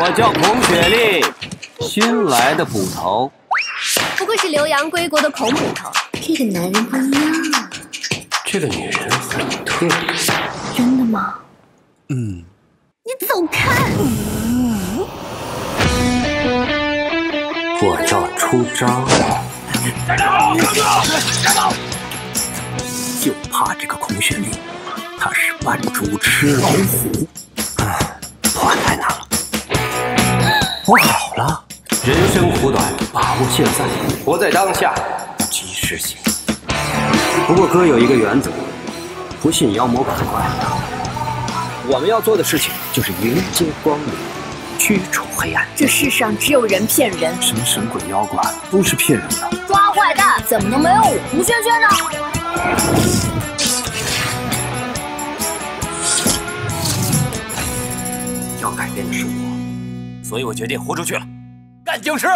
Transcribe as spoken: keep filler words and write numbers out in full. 我叫孔雪莉，新来的捕头。不愧是留洋归国的孔捕头，这个男人不一样啊。这个女人很特别。真的吗？嗯。你走开！嗯、我要出招。站住！站住！就怕这个孔雪莉，她是扮猪吃老虎。 破案太难了，我好了。人生苦短，把握现在，活在当下，及时行乐。不过哥有一个原则，不信妖魔鬼怪。我们要做的事情就是迎接光明，驱除黑暗。这世上只有人骗人，什么神鬼妖怪都是骗人的。抓坏蛋怎么能没有我胡萱萱呢？ 要改变的是我，所以我决定豁出去了，干僵尸！